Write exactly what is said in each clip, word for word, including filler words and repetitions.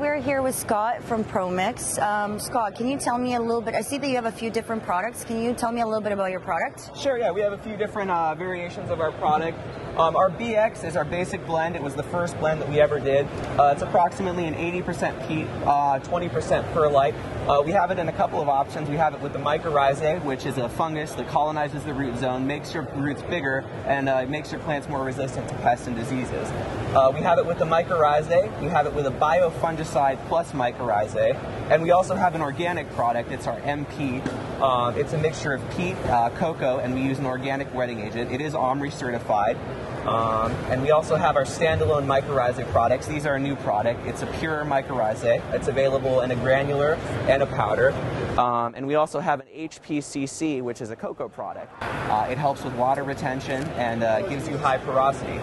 we're here with Scott from Pro-Mix. Um, Scott, can you tell me a little bit, I see that you have a few different products. Can you tell me a little bit about your product? Sure, yeah, we have a few different uh, variations of our product. Um, our B X is our basic blend. It was the first blend that we ever did. Uh, it's approximately an eighty percent peat, uh, twenty percent perlite. Uh, we have it in a couple of options. We have it with the mycorrhizae, which is a fungus that colonizes the root zone, makes your roots bigger, and uh, makes your plants more resistant to pests and diseases. Uh, we have it with the mycorrhizae. We have it with a biofungicide plus mycorrhizae. And we also have an organic product. It's our M P. Uh, it's a mixture of peat, uh, cocoa, and we use an organic wetting agent. It is OMRI certified. Um, and we also have our standalone mycorrhizae products. These are a new product. It's a pure mycorrhizae. It's available in a granular and a powder. Um, and we also have an H P C C, which is a cocoa product. Uh, it helps with water retention and uh, gives you high porosity.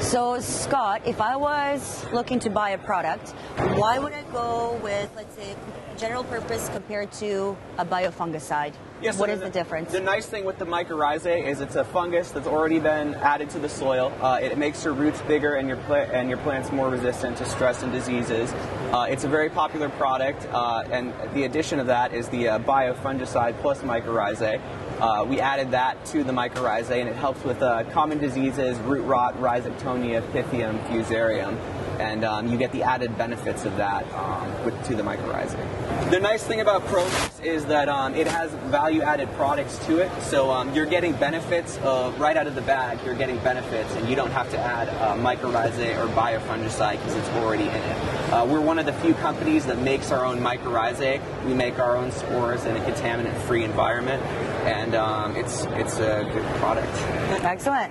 So Scott, if I was looking to buy a product, why would I go with, let's say, general purpose compared to a biofungicide? Yeah, so what is the, the difference? The nice thing with the mycorrhizae is it's a fungus that's already been added to the soil. Uh, it makes your roots bigger and your pla and your plants more resistant to stress and diseases. Uh, it's a very popular product, uh, and the addition of that is the uh, biofungicide plus mycorrhizae. Uh, we added that to the mycorrhizae, and it helps with uh, common diseases, root rot, rhizoctonia, pythium, fusarium. And um, you get the added benefits of that um, with, to the mycorrhizae. The nice thing about Pro-Mix is that um, it has value-added products to it, so um, you're getting benefits of, right out of the bag. You're getting benefits, and you don't have to add uh, mycorrhizae or biofungicide because it's already in it. Uh, we're one of the few companies that makes our own mycorrhizae. We make our own spores in a contaminant-free environment, and um, it's it's a good product. Excellent.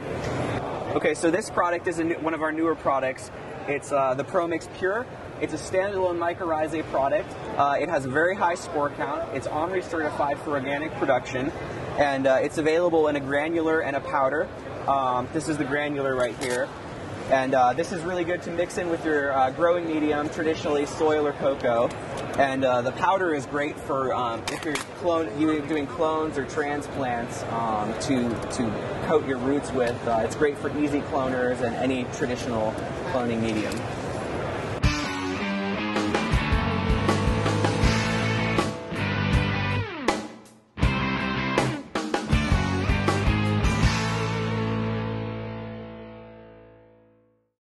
Okay, so this product is a new, one of our newer products. It's uh, the Pro-Mix Pure. It's a standalone mycorrhizae product. Uh, it has a very high spore count. It's OMRI certified for organic production, and uh, it's available in a granular and a powder. Um, this is the granular right here, and uh, this is really good to mix in with your uh, growing medium, traditionally soil or cocoa. And uh, the powder is great for um, if you're, clone, you're doing clones or transplants um, to to coat your roots with. Uh, it's great for easy cloners and any traditional cloning medium.